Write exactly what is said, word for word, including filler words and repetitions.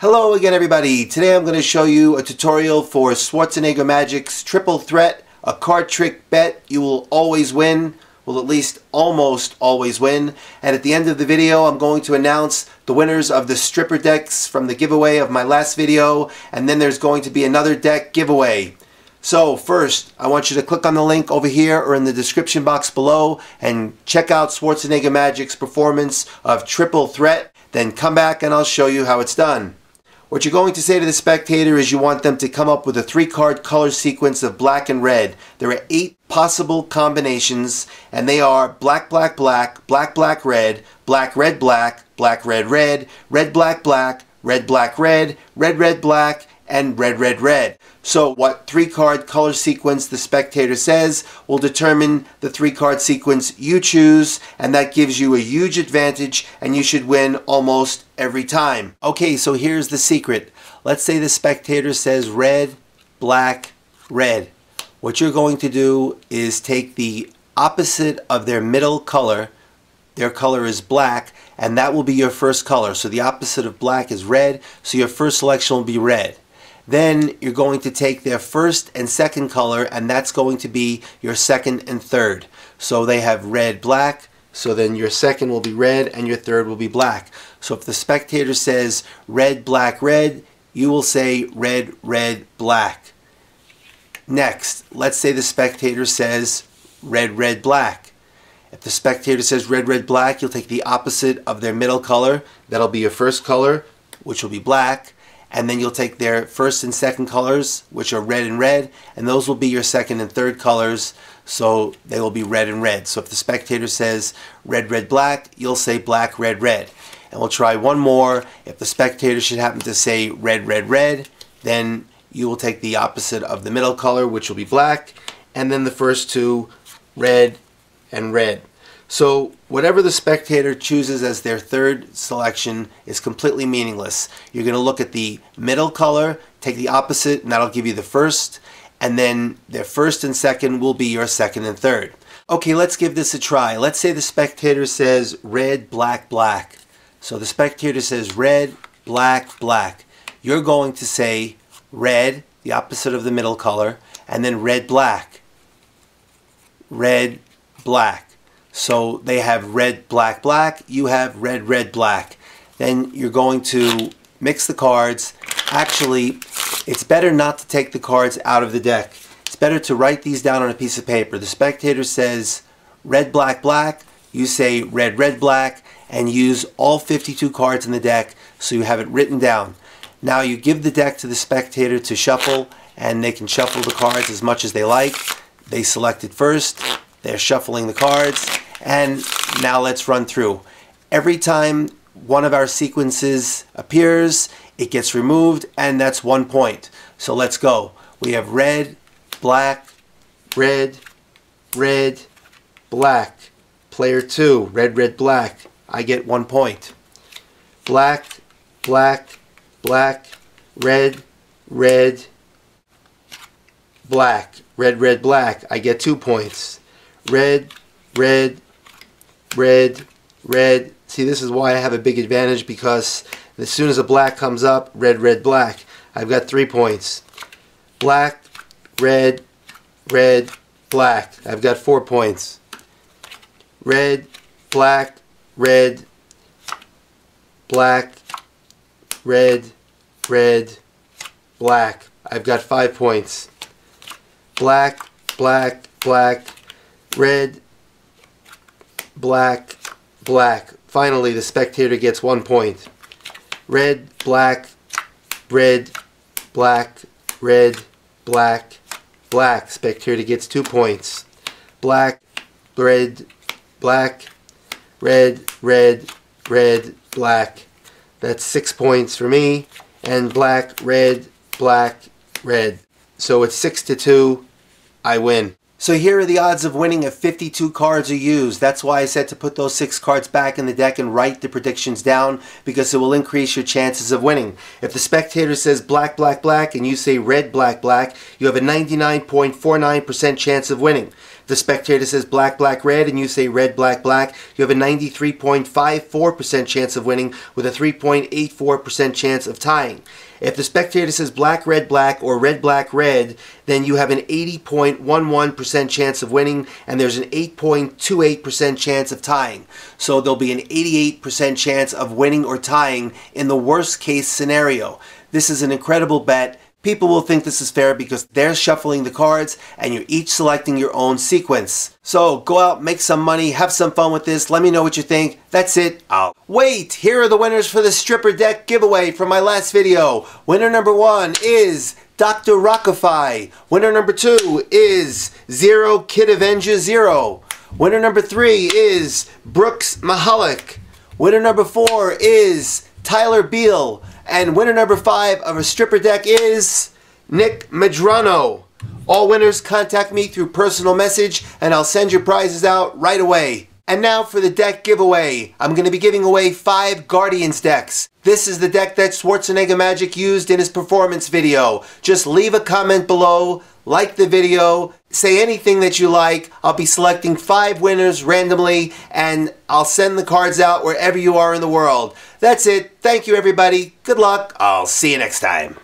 Hello again, everybody. Today I'm going to show you a tutorial for Schwarzenegger Magic's Triple Threat, a card trick bet you will always win, well, at least almost always win. And at the end of the video, I'm going to announce the winners of the stripper decks from the giveaway of my last video, and then there's going to be another deck giveaway. So first, I want you to click on the link over here or in the description box below and check out Schwarzenegger Magic's performance of Triple Threat. Then come back and I'll show you how it's done. What you're going to say to the spectator is you want them to come up with a three-card color sequence of black and red. There are eight possible combinations, and they are black, black, black, black, black, red, black, red, black, black, red, red, red, black, black, red, black, red, red, red, black, and red, red, red. So what three-card color sequence the spectator says will determine the three-card sequence you choose, and that gives you a huge advantage, and you should win almost every time. Okay, so here's the secret. Let's say the spectator says red, black, red. What you're going to do is take the opposite of their middle color. Their color is black, and that will be your first color. So the opposite of black is red, so your first selection will be red. Then you're going to take their first and second color, and that's going to be your second and third. So they have red, black, so then your second will be red and your third will be black. So if the spectator says red, black, red, you will say red, red, black. Next, let's say the spectator says red, red, black. If the spectator says red, red, black, you'll take the opposite of their middle color. That'll be your first color, which will be black. And then you'll take their first and second colors, which are red and red, and those will be your second and third colors, so they will be red and red. So if the spectator says red, red, black, you'll say black, red, red. And we'll try one more. If the spectator should happen to say red, red, red, then you will take the opposite of the middle color, which will be black, and then the first two, red and red. So whatever the spectator chooses as their third selection is completely meaningless. You're going to look at the middle color, take the opposite, and that'll give you the first, and then their first and second will be your second and third. Okay, let's give this a try. Let's say the spectator says red, black, black. So the spectator says red, black, black. You're going to say red, the opposite of the middle color, and then red, black. Red, black. So they have red, black, black, you have red, red, black. Then you're going to mix the cards. Actually, it's better not to take the cards out of the deck. It's better to write these down on a piece of paper. The spectator says red, black, black, you say red, red, black, and use all fifty-two cards in the deck so you have it written down. Now you give the deck to the spectator to shuffle, and they can shuffle the cards as much as they like. They select it first. They're shuffling the cards, and now let's run through. Every time one of our sequences appears, it gets removed, and that's one point. So let's go. We have red, black, red, red, black. Player two, red, red, black. I get one point. Black, black, black, red, red, black. Red, red, black. I get two points. Red, red, red, red. See, this is why I have a big advantage, because as soon as a black comes up, red, red, black, I've got three points. Black, red, red, black. I've got four points. Red, black, red, black, red, red, black. I've got five points. Black, black, black. Red, black, black. Finally, the spectator gets one point. Red, black, red, black, red, black, black. Spectator gets two points. Black, red, black, red, red, red, black. That's six points for me. And black, red, black, red. So it's six to two. I win. So here are the odds of winning if fifty-two cards are used. That's why I said to put those six cards back in the deck and write the predictions down, because it will increase your chances of winning. If the spectator says black, black, black, and you say red, black, black, you have a ninety-nine point four nine percent chance of winning. The spectator says black, black, red, and you say red, black, black. You have a ninety-three point five four percent chance of winning with a three point eight four percent chance of tying. If the spectator says black, red, black, or red, black, red, then you have an eighty point one one percent chance of winning, and there's an eight point two eight percent chance of tying. So there'll be an eighty-eight percent chance of winning or tying in the worst case scenario. This is an incredible bet. People will think this is fair because they're shuffling the cards and you're each selecting your own sequence. So go out, make some money, have some fun with this. Let me know what you think. That's it. Out. Wait, here are the winners for the stripper deck giveaway from my last video. Winner number one is Doctor Rockify. Winner number two is Zero Kid Avenger Zero. Winner number three is Brooks Mahalik. Winner number four is Tyler Beal. And winner number five of a stripper deck is Nick Medrano. All winners, contact me through personal message and I'll send your prizes out right away. And now for the deck giveaway. I'm going to be giving away five Guardians decks. This is the deck that Schwarzenegger Magic used in his performance video. Just leave a comment below, like the video, say anything that you like. I'll be selecting five winners randomly and I'll send the cards out wherever you are in the world. That's it. Thank you, everybody. Good luck. I'll see you next time.